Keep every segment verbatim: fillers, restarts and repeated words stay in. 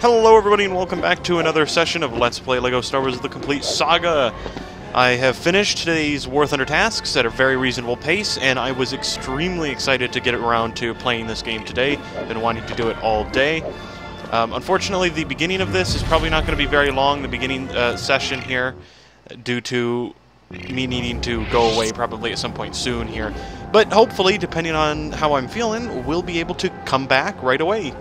Hello everybody and welcome back to another session of Let's Play LEGO Star Wars The Complete Saga. I have finished today's War Thunder tasks at a very reasonable pace, and I was extremely excited to get around to playing this game today. Been wanting to do it all day. Um, unfortunately, the beginning of this is probably not going to be very long, the beginning uh, session here, due to me needing to go away probably at some point soon here. But hopefully, depending on how I'm feeling, we'll be able to come back right away.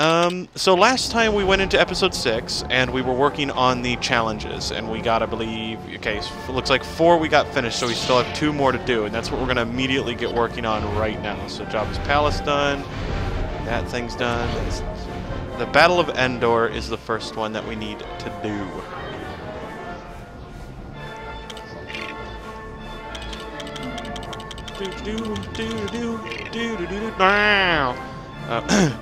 Um, so last time we went into episode six, and we were working on the challenges, and we got, I believe, okay, so it looks like four we got finished, so we still have two more to do, and that's what we're going to immediately get working on right now. So Jabba's Palace done, that thing's done. The Battle of Endor is the first one that we need to do. Do do do do do do do now.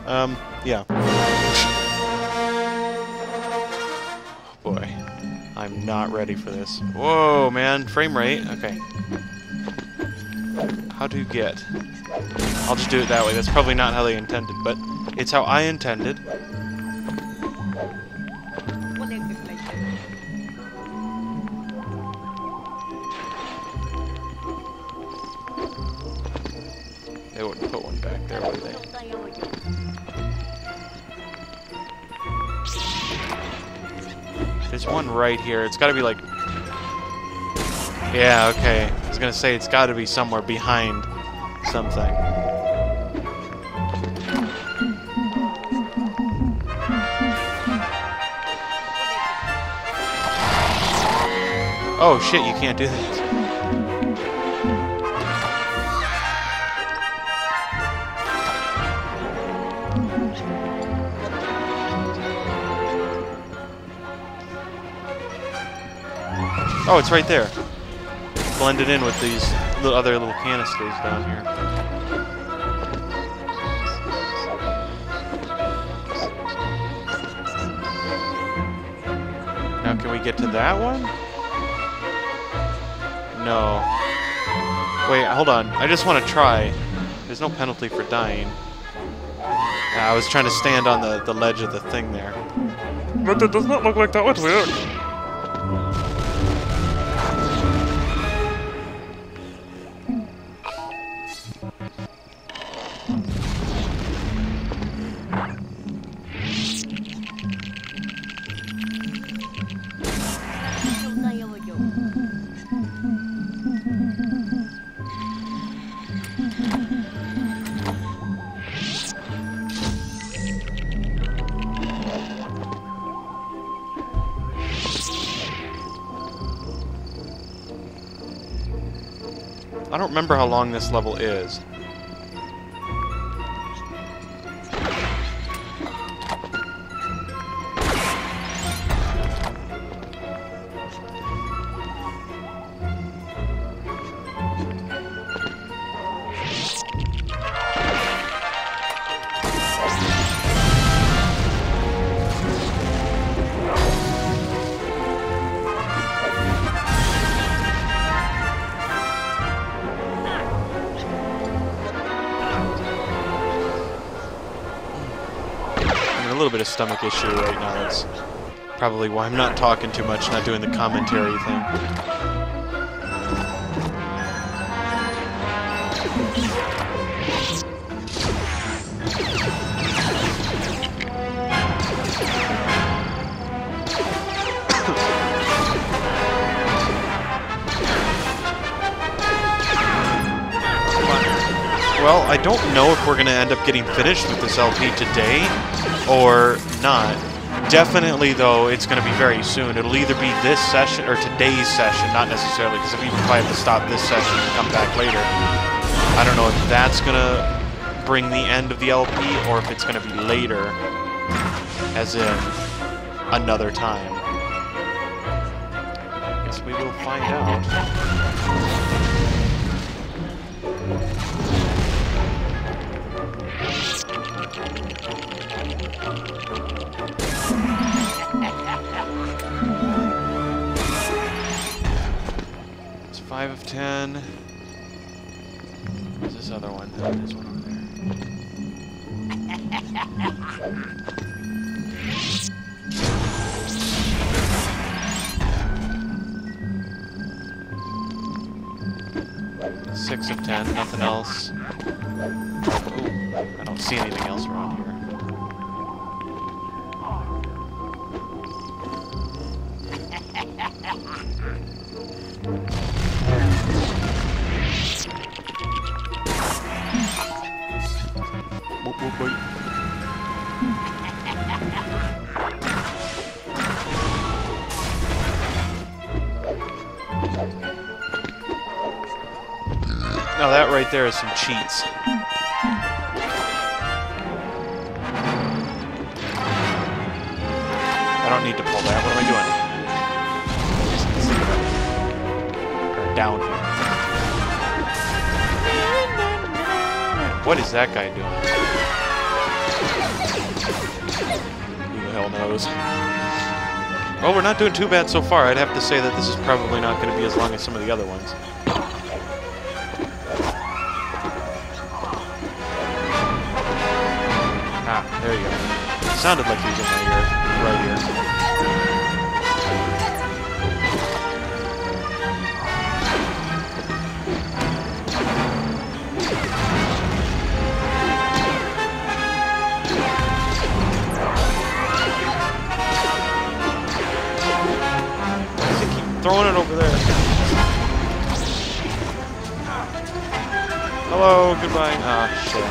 Um, yeah. Oh boy, I'm not ready for this. Whoa, man, frame rate. Okay. How do you get? I'll just do it that way. That's probably not how they intended, but it's how I intended. They wouldn't put one back there, would they? There's one right here. It's gotta be like... Yeah, okay. I was gonna say it's gotta be somewhere behind something. Oh shit, you can't do that. Oh, it's right there. Blended in with these little other little canisters down here. Now, can we get to that one? No. Wait, hold on. I just want to try. There's no penalty for dying. I was trying to stand on the, the ledge of the thing there. But that does not look like that would work. I don't remember how long this level is. A little bit of stomach issue right now. That's probably why I'm not talking too much, not doing the commentary thing. Well, I don't know if we're gonna end up getting finished with this L P today or not. Definitely, though, it's going to be very soon. It'll either be this session or today's session, not necessarily, because if we have to stop this session and come back later, I don't know if that's going to bring the end of the L P or if it's going to be later, as in another time. I guess we will find out. It's five of ten. Where's this other one? There's one over there. six and ten, nothing else. Ooh, I don't see anything else around here. Now that right there is some cheats. I don't need to pull that. What am I doing? I just need to see that. Or down here. What is that guy doing? Who the hell knows? Well, we're not doing too bad so far. I'd have to say that this is probably not going to be as long as some of the other ones. There you go. It sounded like he was in my ear, right here. Why does he keep throwing it over there? Hello, goodbye. Ah, shit.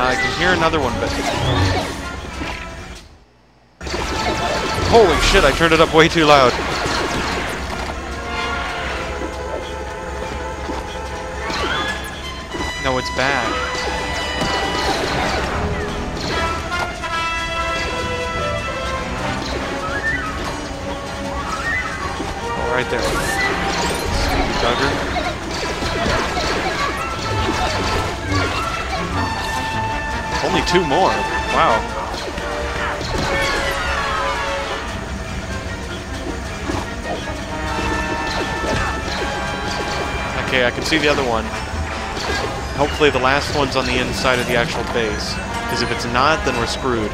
I can hear another one, but... Holy shit, I turned it up way too loud. No, it's bad. Oh, right there. Stupid dugger. Only two more. Wow. Okay, I can see the other one. Hopefully the last one's on the inside of the actual base. Because if it's not, then we're screwed.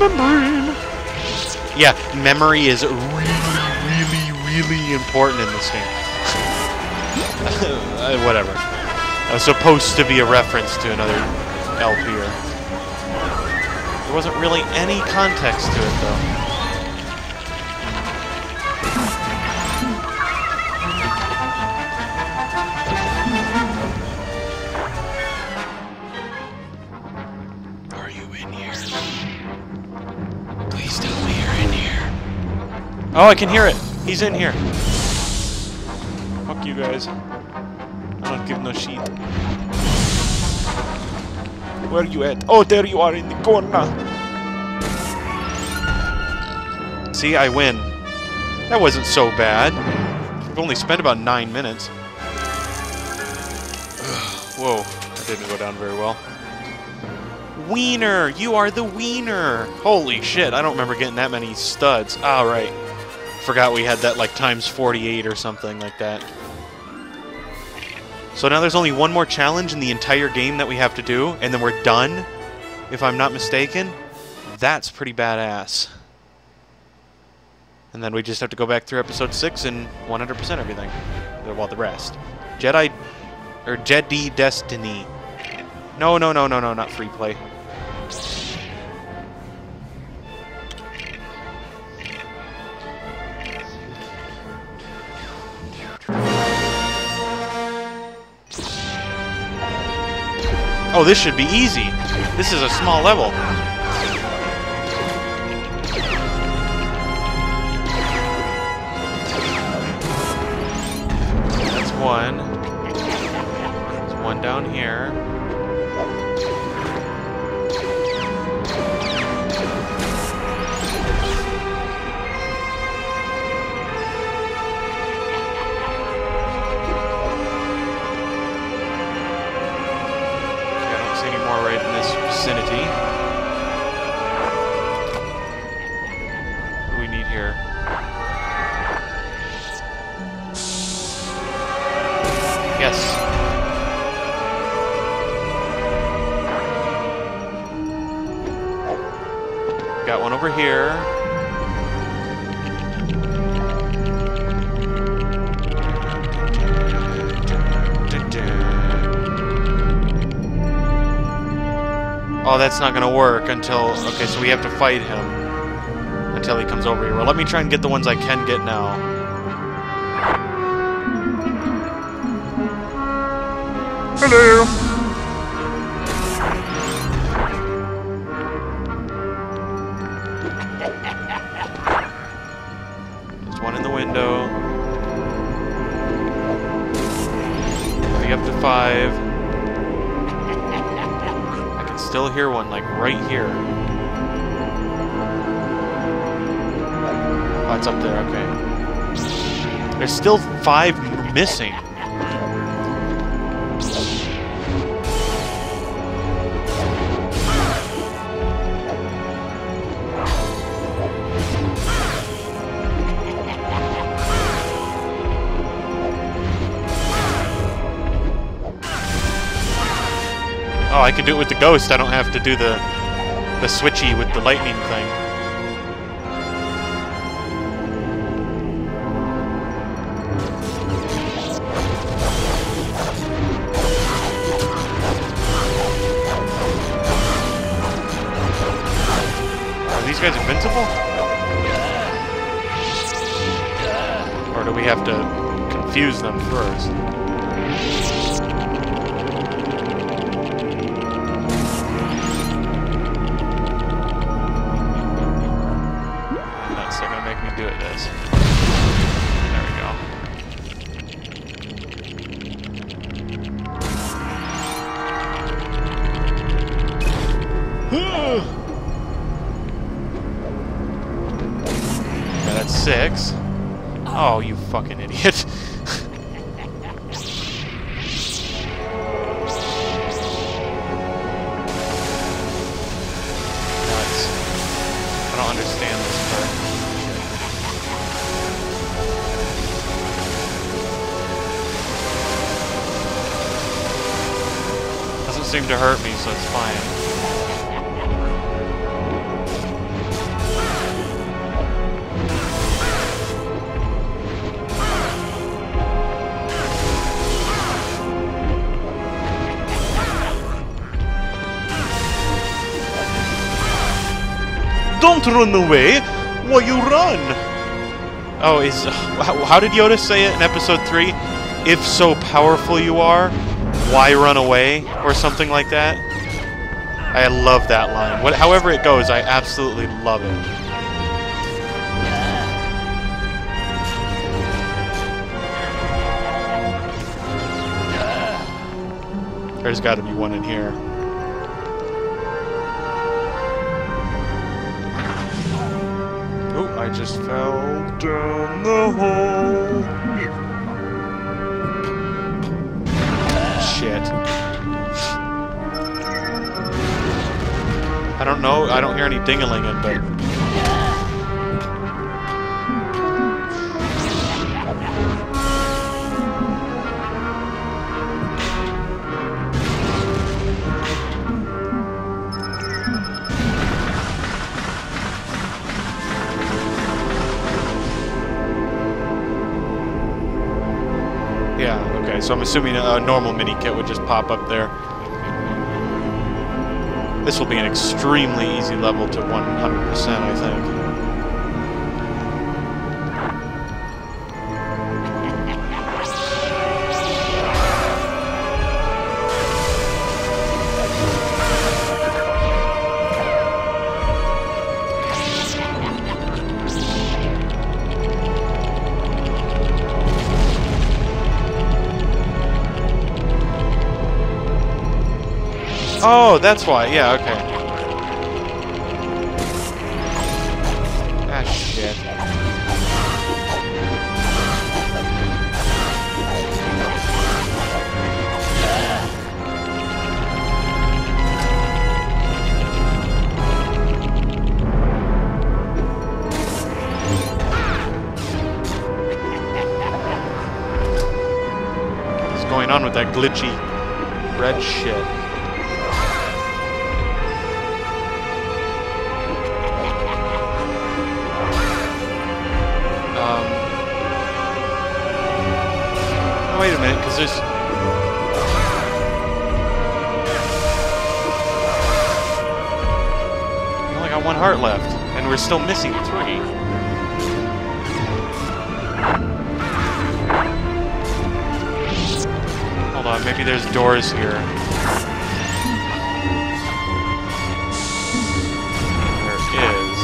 Remembering. Yeah, memory is really, really, really important in this game. uh, whatever. That was supposed to be a reference to another L P. There wasn't really any context to it, though. Oh, I can hear it. He's in here. Fuck you guys. I don't give no shit. Where are you at? Oh, there you are in the corner. See, I win. That wasn't so bad. We've only spent about nine minutes. Whoa, that didn't go down very well. Wiener! You are the wiener! Holy shit, I don't remember getting that many studs. All right. Forgot we had that like times forty-eight or something like that. So now there's only one more challenge in the entire game that we have to do, and then we're done, if I'm not mistaken. That's pretty badass. And then we just have to go back through episode six and one hundred percent everything. Well, the rest. Jedi... or Jedi Destiny. No, no, no, no, no, not free play. Oh, this should be easy. This is a small level. That's one. There's one down here. Vicinity. What do we need here? Yes. Got one over here. Oh, that's not gonna work until... Okay, so we have to fight him until he comes over here. Well, let me try and get the ones I can get now. Hello! There's one in the window. Be up to five. Still hear one, like right here. Oh, it's up there, okay. There's still five missing. Oh, I can do it with the ghost. I don't have to do the the switchy with the lightning thing. Are these guys invincible? Or do we have to confuse them first? Six. Oh, you fucking idiot. Nuts. I don't understand this part. Doesn't seem to hurt me, so it's fine. Don't run away! Why you run? Oh, is uh, how, how did Yoda say it in episode three? If so powerful you are, why run away? Or something like that. I love that line. What, however it goes, I absolutely love it. There's gotta be one in here. I just fell down the hole. Shit. I don't know. I don't hear any ding-a-ling in, but... So I'm assuming a normal mini kit would just pop up there. This will be an extremely easy level to one hundred percent, I think. Oh, that's why. Yeah, okay. Ah, shit. What's going on with that glitchy red shit? Wait a minute, because there's... I only got one heart left, and we're still missing three. Hold on, maybe there's doors here. There is.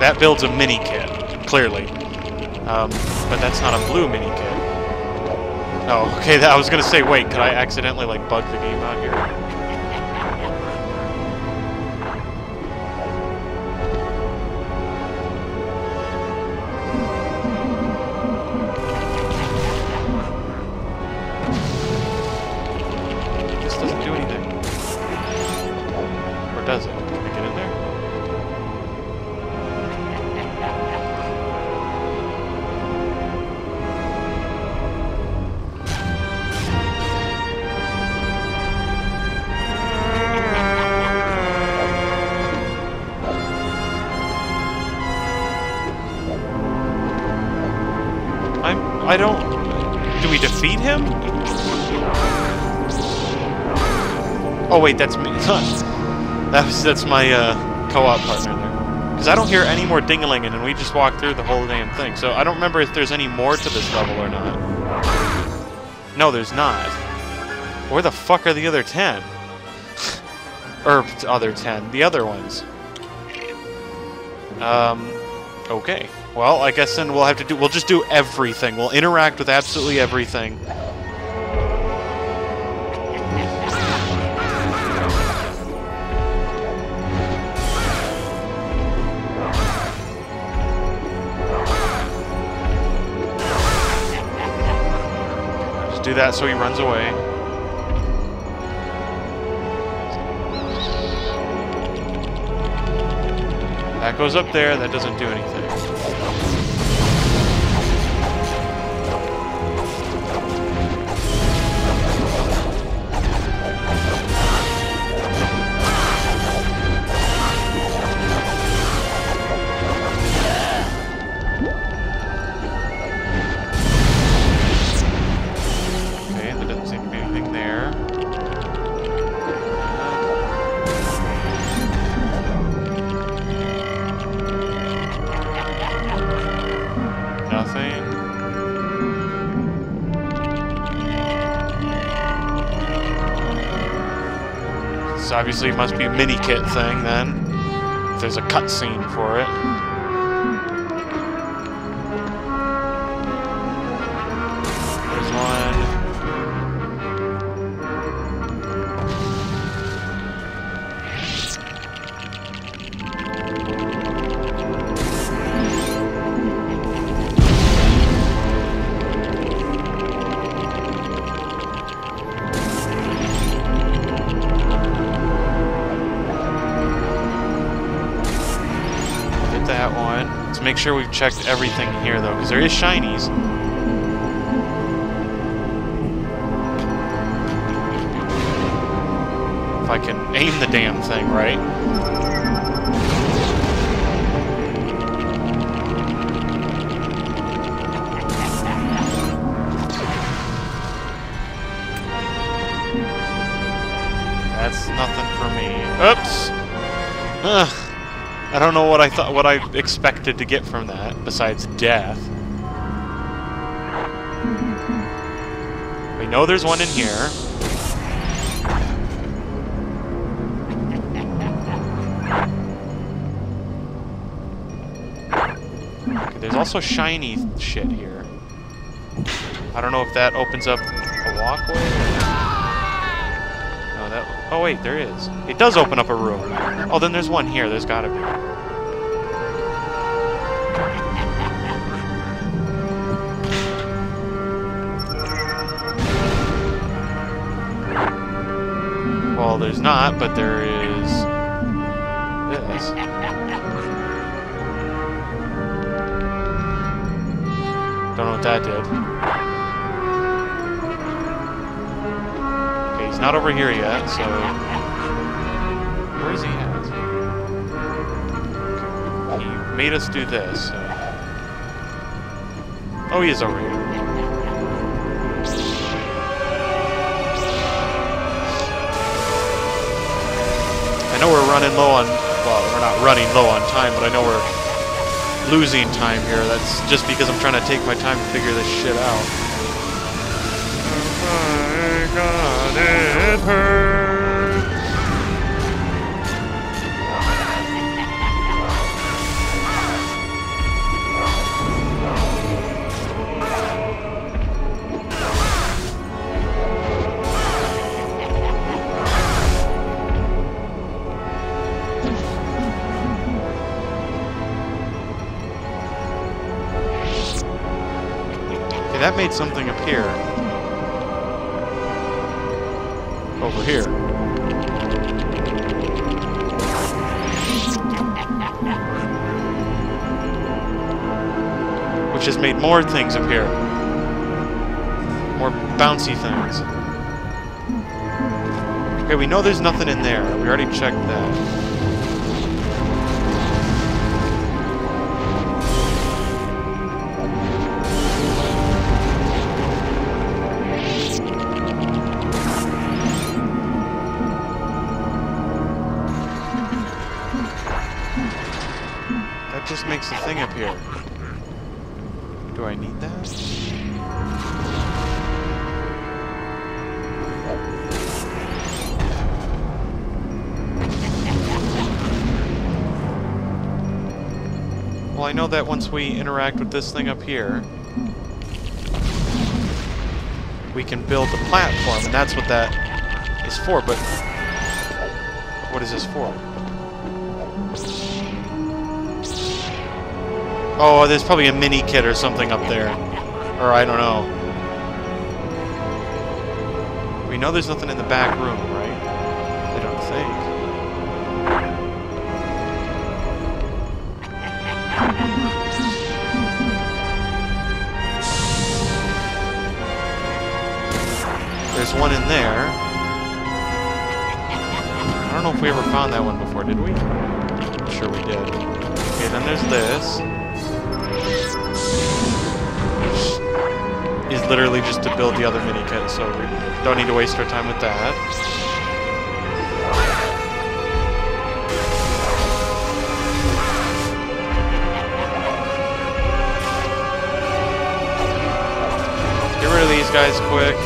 That builds a mini-kit, clearly. Um, but that's not a blue mini-kit. Oh, okay, that, I was gonna say, wait, could I accidentally, like, bug the game out here? This doesn't do anything. Or does it? Can I get in there? I don't... Do we defeat him? Oh wait, that's me. that was, that's my uh, co-op partner there. Because I don't hear any more ding-a-linging, and we just walked through the whole damn thing. So I don't remember if there's any more to this level or not. No, there's not. Where the fuck are the other ten? or other ten. The other ones. Um... Okay. Well, I guess then we'll have to do... We'll just do everything. We'll interact with absolutely everything. Just do that so he runs away. That goes up there. That doesn't do anything. Obviously, it must be a mini-kit thing, then. If there's a cutscene for it. There's one. Make sure we've checked everything here, though, because there is shinies. If I can aim the damn thing right. That's nothing for me. Oops! Ugh. I don't know what I thought, what I expected to get from that, besides death. We know there's one in here. Okay, there's also shiny shit here. I don't know if that opens up a walkway. Or... No, that. Oh wait, there is. It does open up a room. Oh, then there's one here. There's gotta be. Well, there's not, but there is this. Don't know what that did. Okay, he's not over here yet, so... Where is he at? He made us do this, so... Oh, he is over here. I know we're running low on, well, we're not running low on time, but I know we're losing time here. That's just because I'm trying to take my time to figure this shit out. Oh my God, it that made something appear over here. Which has made more things appear. More bouncy things. Okay, we know there's nothing in there. We already checked that. Just makes the thing appear. Do I need that? Well, I know that once we interact with this thing up here, we can build the platform, and that's what that is for, but what is this for? Oh, there's probably a Minikit or something up there. Or I don't know. We know there's nothing in the back room, right? I don't think. There's one in there. I don't know if we ever found that one before, did we? I'm sure we did. Okay, then there's this. Is literally just to build the other Minikits, so we don't need to waste our time with that. Get rid of these guys quick.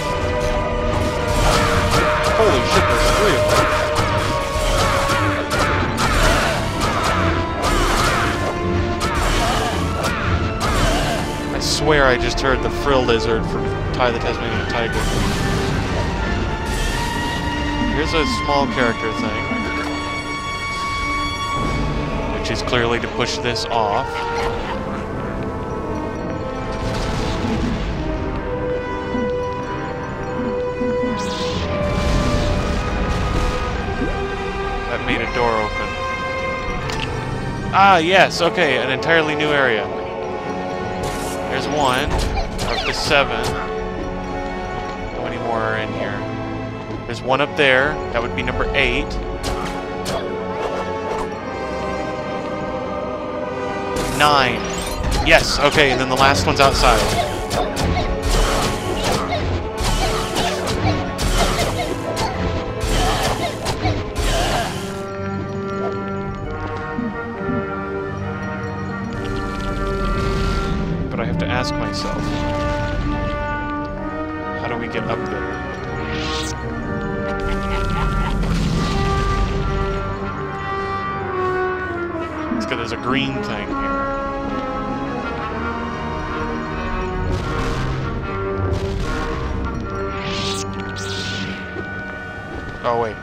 Holy shit, there's three of them. I swear I just heard the frill lizard from Ty the Tasmanian Tiger. Here's a small character thing, which is clearly to push this off. That made a door open. Ah, yes, okay, an entirely new area. There's one, up to seven. How many more are in here? There's one up there, that would be number eight. Nine. Yes, okay, and then the last one's outside. Myself. How do we get up there? It's because there's a green thing here. Oh, wait.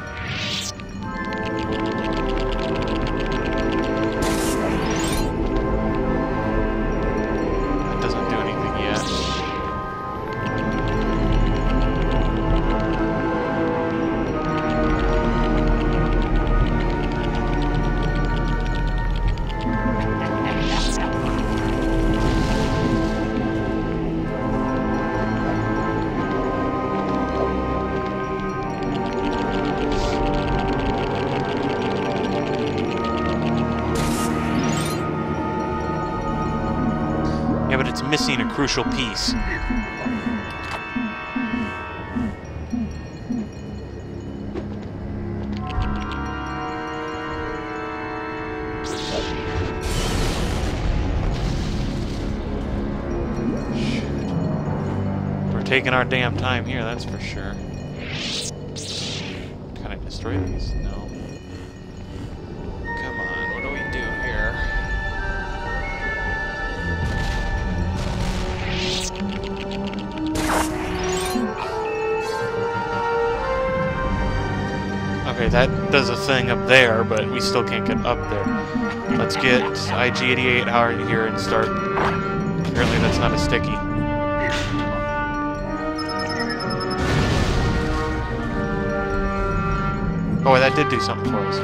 missing a crucial piece. Taking our damn time here, that's for sure. Can I destroy these? No. Come on, what do we do here? Okay, that does a thing up there, but we still can't get up there. Let's get I G eighty-eight out here and start. Apparently that's not a sticky. Oh, that did do something for us.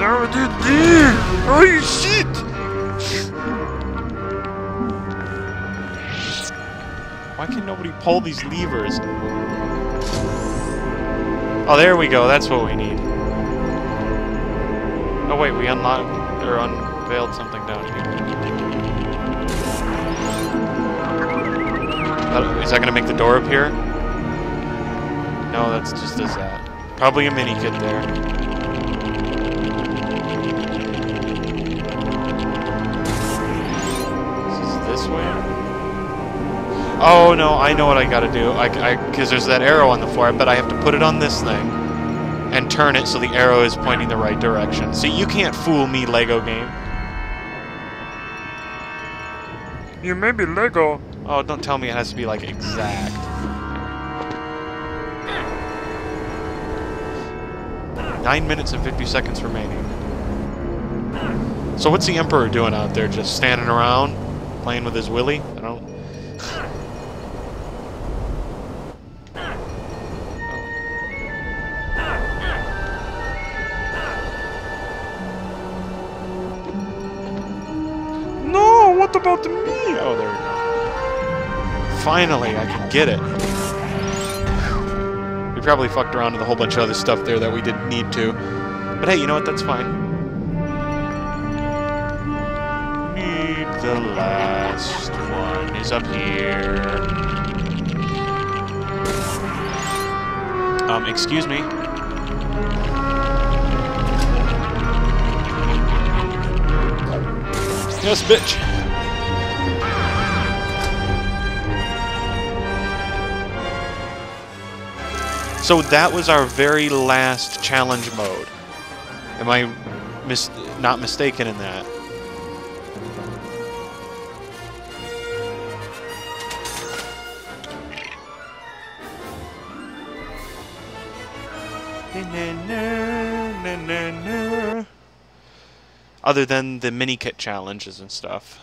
That did do! Oh shit! Why can nobody pull these levers? Oh, there we go. That's what we need. Oh wait, we unlocked or unveiled something down here. Is that going to make the door appear? No, that's just as that. Probably a Minikit there. Is this this way? Oh no, I know what I got to do. I, I, because there's that arrow on the floor, but I have to put it on this thing and turn it so the arrow is pointing the right direction. See, you can't fool me, Lego game. You may be Lego. Oh, don't tell me it has to be, like, exact. Nine minutes and fifty seconds remaining. So what's the Emperor doing out there? Just standing around? Playing with his willy? I don't... Oh. No! What about me? Oh, there we go. Finally, I can get it. We probably fucked around with a whole bunch of other stuff there that we didn't need to. But hey, you know what? That's fine. Need the last one is up here. Um, excuse me. Yes, bitch. So that was our very last challenge mode. Am I mis not mistaken in that? Other than the Minikit challenges and stuff.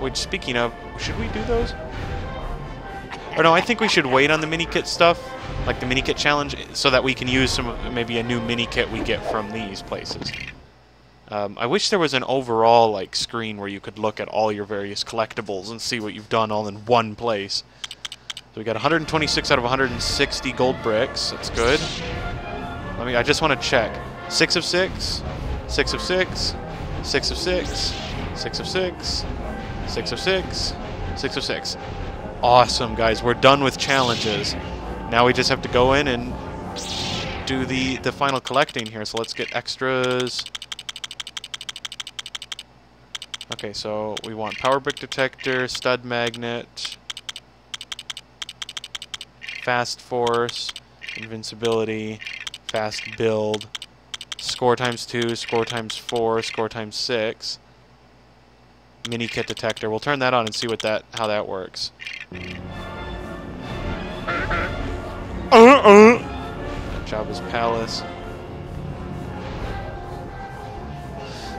Which, speaking of, should we do those? Or no, I think we should wait on the Minikit stuff. Like the Minikit challenge, so that we can use some, maybe a new Minikit we get from these places. Um, I wish there was an overall like screen where you could look at all your various collectibles and see what you've done all in one place. So we got one hundred twenty-six out of one hundred sixty gold bricks. That's good. Let me. I just want to check. Six of six, six of six, six of six, six of six, six of six, six of six. Awesome, guys. We're done with challenges. Now we just have to go in and do the, the final collecting here. So let's get extras. Okay, so we want power brick detector, stud magnet, fast force, invincibility, fast build, score times two, score times four, score times six, Minikit detector. We'll turn that on and see what that how that works. Uh-uh. Jabba's Palace.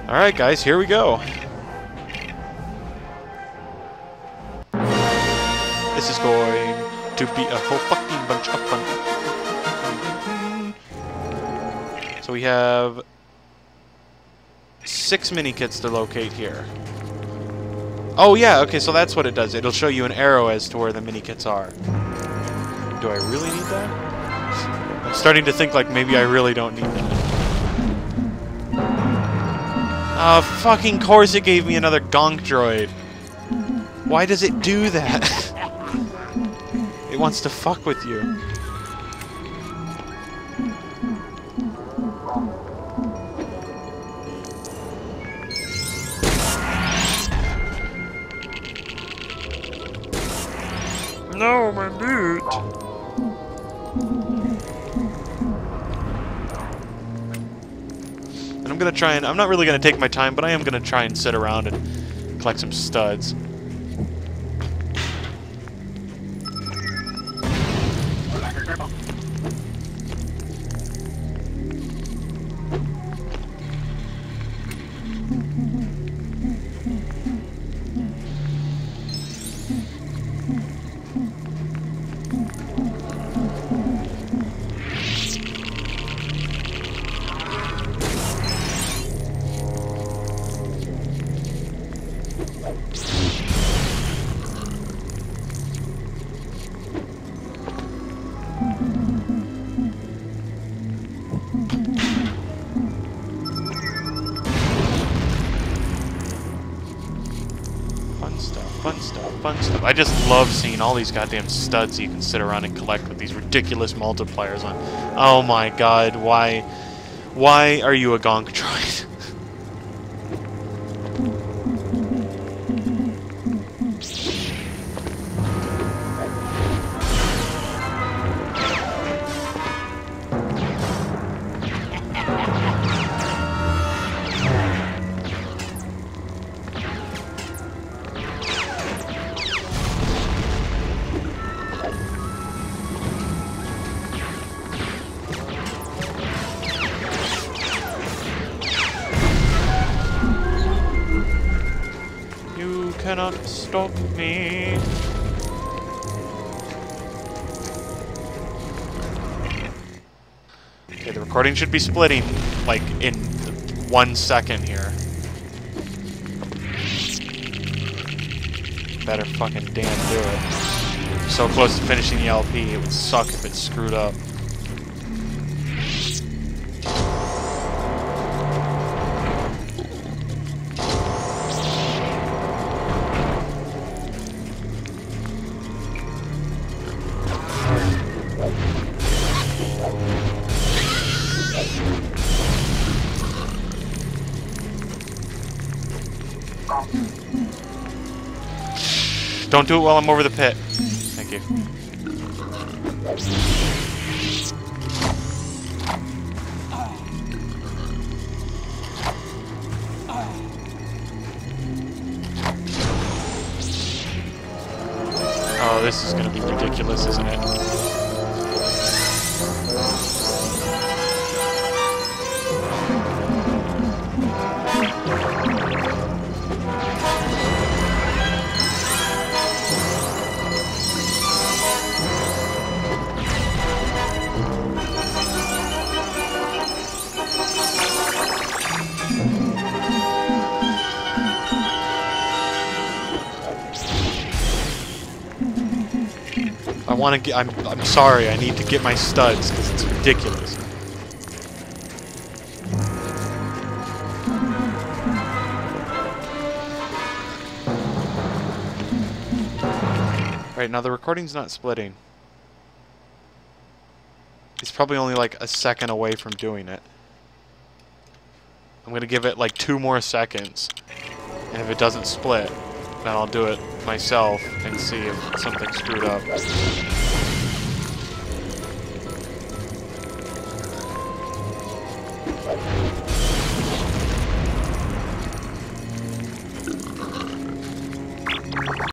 Alright guys, here we go. This is going to be a whole fucking bunch of fun. So we have six Minikits to locate here. Oh yeah, okay, so that's what it does. It'll show you an arrow as to where the Minikits are. Do I really need that? I'm starting to think like maybe I really don't need that. Uh, fucking course it gave me another gonk droid. Why does it do that? It wants to fuck with you. No, my boot! I'm gonna try and... I'm not really gonna take my time, but I am gonna try and sit around and collect some studs. I just love seeing all these goddamn studs you can sit around and collect with these ridiculous multipliers on. Oh my god, why... Why are you a gonk droid? Cannot stop me. Okay, the recording should be splitting like in one second here. Better fucking damn do it. I'm so close to finishing the L P, it would suck if it screwed up. Don't do it while I'm over the pit. Thank you. Oh, this is gonna be ridiculous, isn't it? I want to get. I'm. I'm sorry. I need to get my studs because it's ridiculous. Right now, the recording's not splitting. It's probably only like a second away from doing it. I'm gonna give it like two more seconds, and if it doesn't split, then I'll do it myself and see if something screwed up. Right.